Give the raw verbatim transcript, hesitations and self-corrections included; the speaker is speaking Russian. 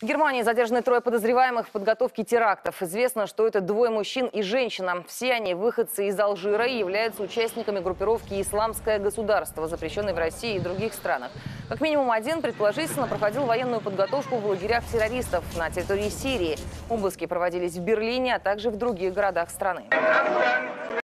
В Германии задержаны трое подозреваемых в подготовке терактов. Известно, что это двое мужчин и женщина. Все они выходцы из Алжира и являются участниками группировки «Исламское государство», запрещенной в России и других странах. Как минимум один, предположительно, проходил военную подготовку в лагерях террористов на территории Сирии. Обыски проводились в Берлине, а также в других городах страны.